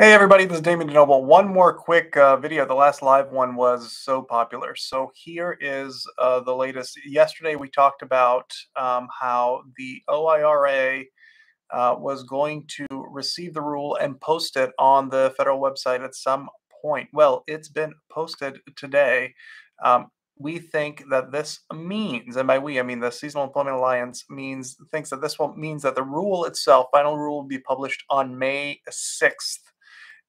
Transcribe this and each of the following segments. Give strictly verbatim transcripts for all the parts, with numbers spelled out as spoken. Hey everybody, this is Damjan Denoble. One more quick uh, video. The last live one was so popular. So here is uh, the latest. Yesterday we talked about um, how the O I R A uh, was going to receive the rule and post it on the federal website at some point. Well, it's been posted today. Um, we think that this means, and by we, I mean the Seasonal Employment Alliance means, thinks that this will, means that the rule itself, final rule, will be published on May sixth.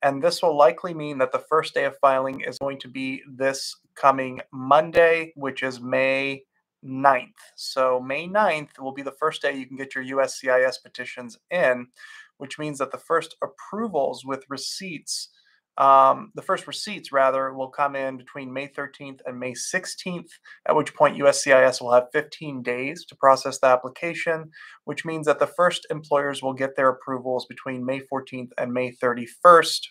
And this will likely mean that the first day of filing is going to be this coming Monday, which is May ninth. So May ninth will be the first day you can get your U S C I S petitions in, which means that the first approvals with receipts, um, the first receipts rather, will come in between May thirteenth and May sixteenth, at which point U S C I S will have fifteen days to process the application, which means that the first employers will get their approvals between May fourteenth and May thirty-first.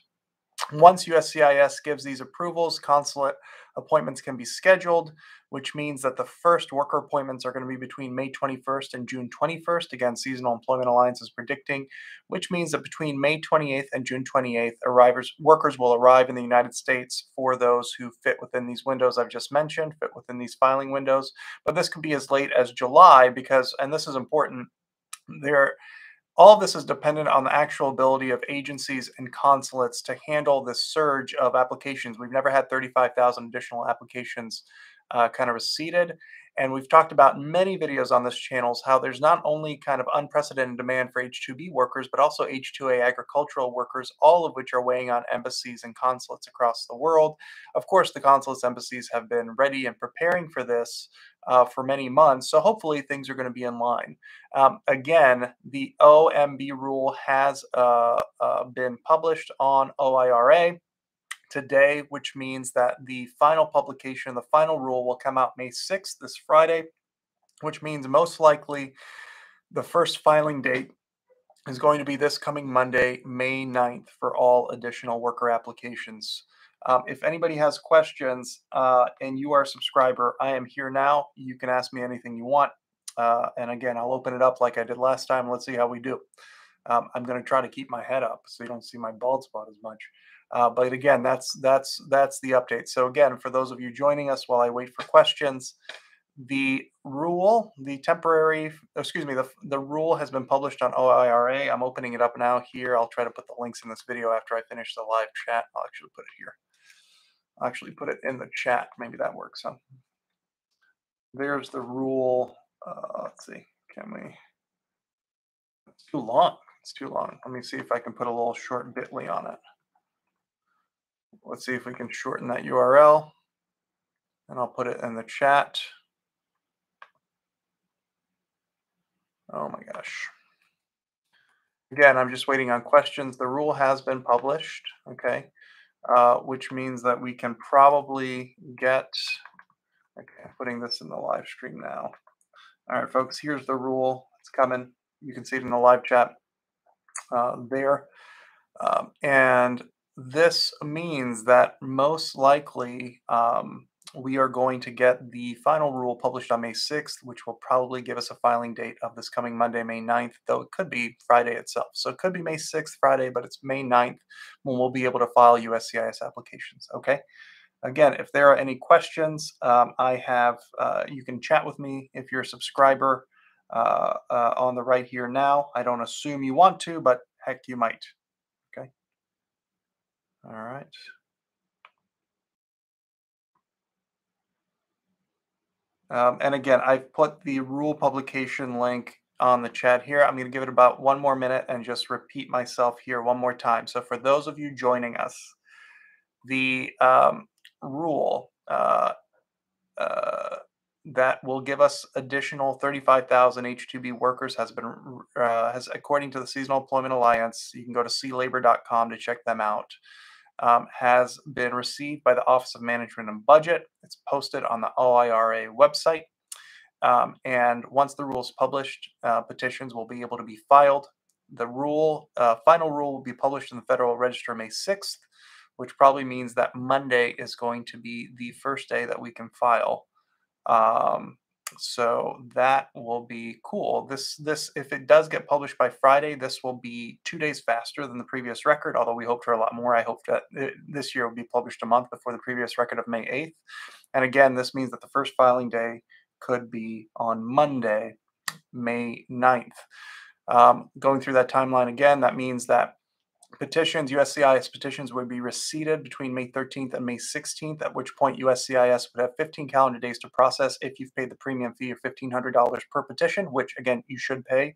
Once U S C I S gives these approvals, consulate appointments can be scheduled, which means that the first worker appointments are going to be between May twenty-first and June twenty-first. Again, Seasonal Employment Alliance is predicting, which means that between May twenty-eighth and June twenty-eighth, arrivers, workers will arrive in the United States for those who fit within these windows I've just mentioned, fit within these filing windows. But this could be as late as July because, and this is important, there all of this is dependent on the actual ability of agencies and consulates to handle this surge of applications. We've never had thirty-five thousand additional applications uh, kind of receded. And we've talked about many videos on this channel how there's not only kind of unprecedented demand for H two B workers, but also H two A agricultural workers, all of which are weighing on embassies and consulates across the world. Of course, the consulates, embassies have been ready and preparing for this Uh, for many months, so hopefully things are going to be in line. Um, again, the O M B rule has uh, uh, been published on O I R A today, which means that the final publication, the final rule, will come out May sixth, this Friday, which means most likely the first filing date is going to be this coming Monday, May ninth, for all additional worker applications. Um, if anybody has questions uh, and you are a subscriber, I am here now. You can ask me anything you want. Uh, and again, I'll open it up like I did last time. Let's see how we do. Um, I'm going to try to keep my head up so you don't see my bald spot as much. Uh, but again, that's, that's, that's the update. So again, for those of you joining us while I wait for questions, the rule, the temporary, excuse me, the, the rule has been published on O I R A. I'm opening it up now here. I'll try to put the links in this video after I finish the live chat. I'll actually put it here. Actually put it in the chat. Maybe that works. Huh? There's the rule. Uh, let's see. Can we? It's too long. It's too long. Let me see if I can put a little short bit dot L Y on it. Let's see if we can shorten that U R L. And I'll put it in the chat. Oh my gosh. Again, I'm just waiting on questions. The rule has been published. Okay. Uh, which means that we can probably get, okay, I'm putting this in the live stream now. All right, folks, here's the rule. It's coming. You can see it in the live chat uh, there. Um, and this means that most likely um, we are going to get the final rule published on May sixth, which will probably give us a filing date of this coming Monday, May ninth, though it could be Friday itself. So it could be May sixth, Friday, but it's May ninth when we'll be able to file U S C I S applications, okay? Again, if there are any questions, um, I have, uh, you can chat with me if you're a subscriber uh, uh, on the right here now. I don't assume you want to, but heck, you might, okay? All right. Um, and again, I've put the rule publication link on the chat here. I'm going to give it about one more minute and just repeat myself here one more time. So for those of you joining us, the um, rule uh, uh, that will give us additional thirty-five thousand H two B workers has been, uh, has, according to the Seasonal Employment Alliance, you can go to see labor dot com to check them out. Um, has been received by the Office of Management and Budget. It's posted on the O I R A website. Um, and once the rule is published, uh, petitions will be able to be filed. The rule, uh, final rule will be published in the Federal Register May sixth, which probably means that Monday is going to be the first day that we can file um, So that will be cool. This, this, if it does get published by Friday, this will be two days faster than the previous record, although we hoped for a lot more. I hope that this year will be published a month before the previous record of May eighth. And again, this means that the first filing day could be on Monday, May ninth. Um, going through that timeline again, that means that petitions, U S C I S petitions would be receipted between May thirteenth and May sixteenth, at which point U S C I S would have fifteen calendar days to process if you've paid the premium fee of fifteen hundred dollars per petition, which, again, you should pay.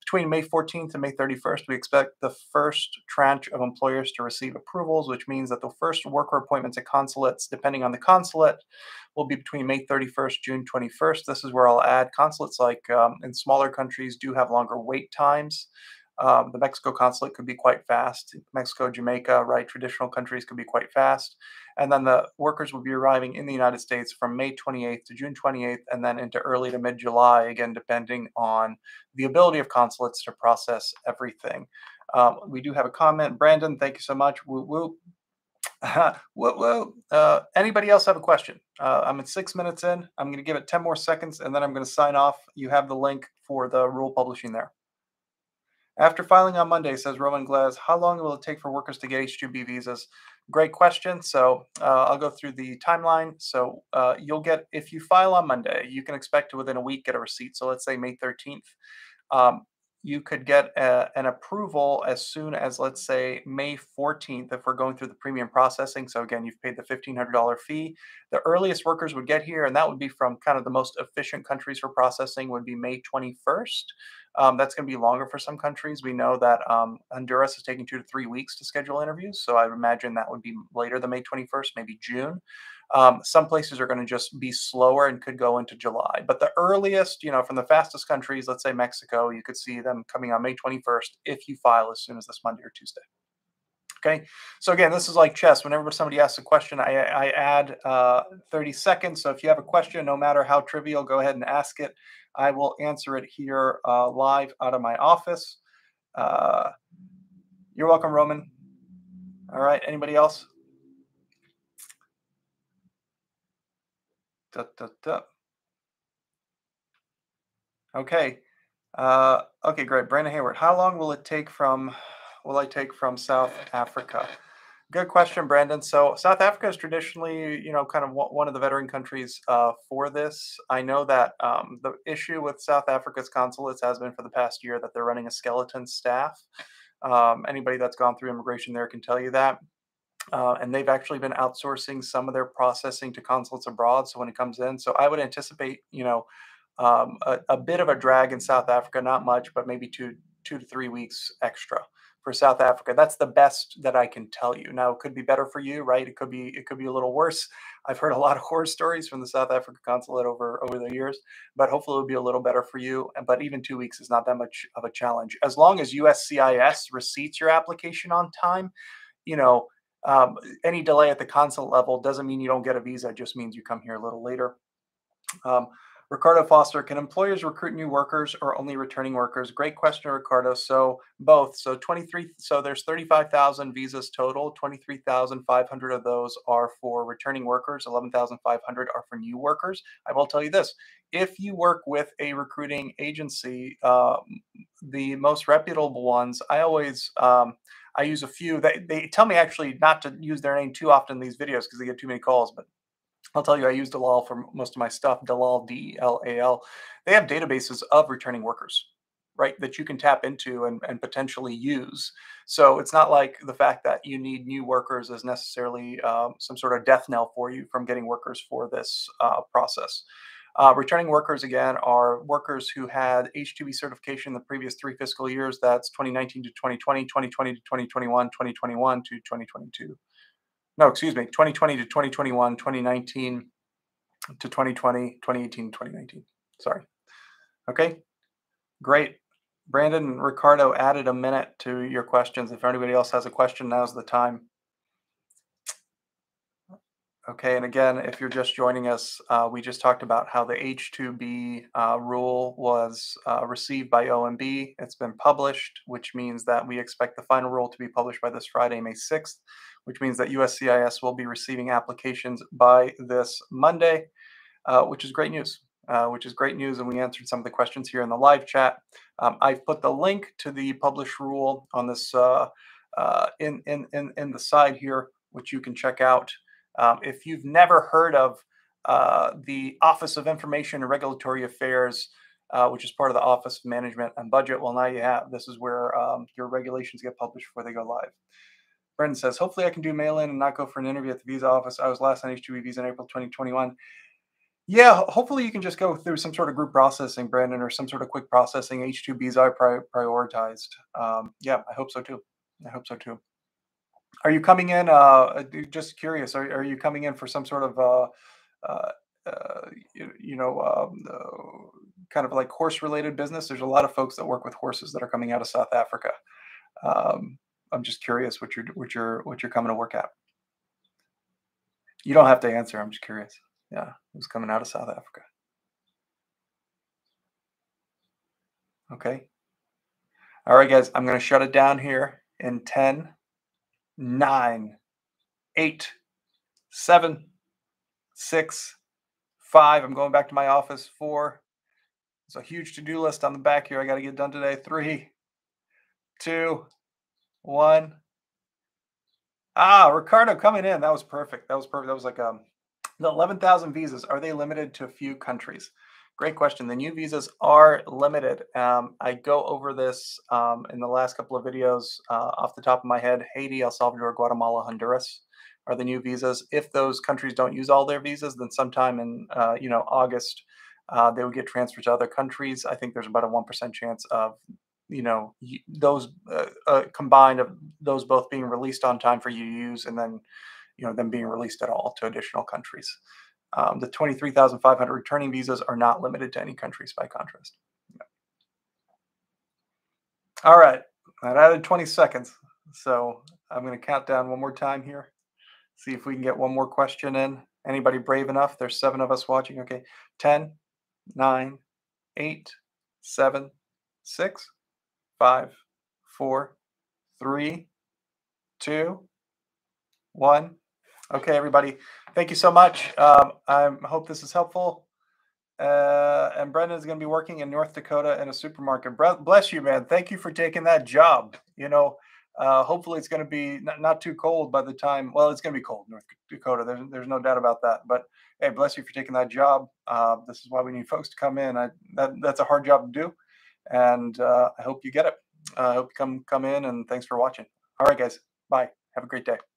Between May fourteenth and May thirty-first, we expect the first tranche of employers to receive approvals, which means that the first worker appointments at consulates, depending on the consulate, will be between May thirty-first, June twenty-first. This is where I'll add consulates like um, in smaller countries do have longer wait times. Um, the Mexico consulate could be quite fast. Mexico, Jamaica, right, traditional countries could be quite fast. And then the workers will be arriving in the United States from May twenty-eighth to June twenty-eighth, and then into early to mid-July, again, depending on the ability of consulates to process everything. Um, we do have a comment. Brandon, thank you so much. Woo, woo. woo, woo. Uh, anybody else have a question? Uh, I'm at six minutes in. I'm going to give it ten more seconds, and then I'm going to sign off. You have the link for the rule publishing there. After filing on Monday, says Roman Glass, how long will it take for workers to get H two B visas? Great question. So uh, I'll go through the timeline. So uh, you'll get, if you file on Monday, you can expect to within a week get a receipt. So let's say May thirteenth. Um, you could get a, an approval as soon as, let's say, May fourteenth, if we're going through the premium processing. So again, you've paid the fifteen hundred dollar fee. The earliest workers would get here, and that would be from kind of the most efficient countries for processing, would be May twenty-first. Um, that's going to be longer for some countries. We know that um, Honduras is taking two to three weeks to schedule interviews. So I would imagine that would be later than May twenty-first, maybe June. Um, some places are going to just be slower and could go into July. But the earliest, you know, from the fastest countries, let's say Mexico, you could see them coming on May twenty-first if you file as soon as this Monday or Tuesday. Okay. So again, this is like chess. Whenever somebody asks a question, I, I add uh, thirty seconds. So if you have a question, no matter how trivial, go ahead and ask it. I will answer it here uh, live out of my office. Uh, you're welcome, Roman. All right. Anybody else? Da, da, da. Okay. Uh, okay, great. Brandon Hayward, how long will it take from... will I take from South Africa? Good question, Brandon. So South Africa is traditionally, you know, kind of one of the veteran countries uh, for this. I know that um, the issue with South Africa's consulates has been for the past year that they're running a skeleton staff. Um, anybody that's gone through immigration there can tell you that. Uh, and they've actually been outsourcing some of their processing to consulates abroad. So when it comes in, so I would anticipate, you know, um, a, a bit of a drag in South Africa, not much, but maybe two, two to three weeks extra for South Africa. That's the best that I can tell you. Now, it could be better for you, right? It could be, it could be a little worse. I've heard a lot of horror stories from the South Africa consulate over, over the years, but hopefully it'll be a little better for you. But even two weeks is not that much of a challenge. As long as U S C I S receipts your application on time, you know, um, any delay at the consulate level doesn't mean you don't get a visa. It just means you come here a little later. Um, Ricardo Foster, can employers recruit new workers or only returning workers? Great question, Ricardo. So both. So twenty-three. So there's thirty-five thousand visas total. twenty-three thousand five hundred of those are for returning workers. eleven thousand five hundred are for new workers. I will tell you this. If you work with a recruiting agency, uh, the most reputable ones, I always... Um, I use a few. They, they tell me actually not to use their name too often in these videos because they get too many calls, but I'll tell you, I use Delal for most of my stuff. Delal, D E L A L. They have databases of returning workers, right, that you can tap into and, and potentially use. So it's not like the fact that you need new workers is necessarily um, some sort of death knell for you from getting workers for this uh, process. Uh, returning workers, again, are workers who had H two B certification in the previous three fiscal years. That's twenty nineteen to twenty twenty, twenty twenty to twenty twenty-one, twenty twenty-one to twenty twenty-two. No, excuse me, twenty twenty to twenty twenty-one, twenty nineteen to twenty twenty, twenty eighteen, twenty nineteen. Sorry. Okay, great. Brandon and Ricardo added a minute to your questions. If anybody else has a question, now's the time. Okay, and again, if you're just joining us, uh, we just talked about how the H two B uh, rule was uh, received by O M B. It's been published, which means that we expect the final rule to be published by this Friday, May sixth, which means that U S C I S will be receiving applications by this Monday, uh, which is great news. uh, which is great news. And we answered some of the questions here in the live chat. Um, I've put the link to the published rule on this uh, uh, in, in, in, in the side here, which you can check out. Um, if you've never heard of uh, the Office of Information and Regulatory Affairs, Uh, which is part of the Office of Management and Budget. Well, now you have, this is where um, your regulations get published before they go live. Brendan says, hopefully I can do mail-in and not go for an interview at the visa office. I was last on H two B visa in April twenty twenty-one. Yeah, hopefully you can just go through some sort of group processing, Brandon, or some sort of quick processing. H two Bs are pri prioritized. Um, yeah, I hope so too. I hope so too. Are you coming in, uh, just curious, are, are you coming in for some sort of, uh, uh, uh, you, you know, um, uh, kind of like horse related business? There's a lot of folks that work with horses that are coming out of South Africa. Um, I'm just curious what you're, what you're, what you're coming to work at. You don't have to answer. I'm just curious. Yeah. Who's coming out of South Africa? Okay. All right, guys, I'm going to shut it down here in ten, nine, eight, seven, six, five. I'm going back to my office. Four. It's a huge to-do list on the back here. I got to get done today. Three, two, one. Ah, Ricardo coming in. That was perfect. That was perfect. That was like um, the eleven thousand visas. Are they limited to a few countries? Great question. The new visas are limited. Um, I go over this um, in the last couple of videos uh, off the top of my head. Haiti, El Salvador, Guatemala, Honduras are the new visas. If those countries don't use all their visas, then sometime in uh, you know, August, Uh, they would get transferred to other countries. I think there's about a one percent chance of, you know, those uh, uh, combined of those both being released on time for you to use, and then, you know, them being released at all to additional countries. Um, the twenty-three thousand five hundred returning visas are not limited to any countries by contrast. Yeah. All right, that added twenty seconds. So I'm going to count down one more time here. See if we can get one more question in. Anybody brave enough? There's seven of us watching. Okay, ten, nine, eight, seven, six, five, four, three, two, one. Okay, everybody, thank you so much. Um, I hope this is helpful. Uh, and Brendan is going to be working in North Dakota in a supermarket. Bless you, man. Thank you for taking that job. You know, uh, hopefully it's going to be not, not too cold by the time. Well, it's going to be cold, North Dakota. There's, there's no doubt about that. But hey, bless you for taking that job. Uh, this is why we need folks to come in. I, that, that's a hard job to do, and uh, I hope you get it. Uh, I hope you come come in, and thanks for watching. All right, guys. Bye. Have a great day.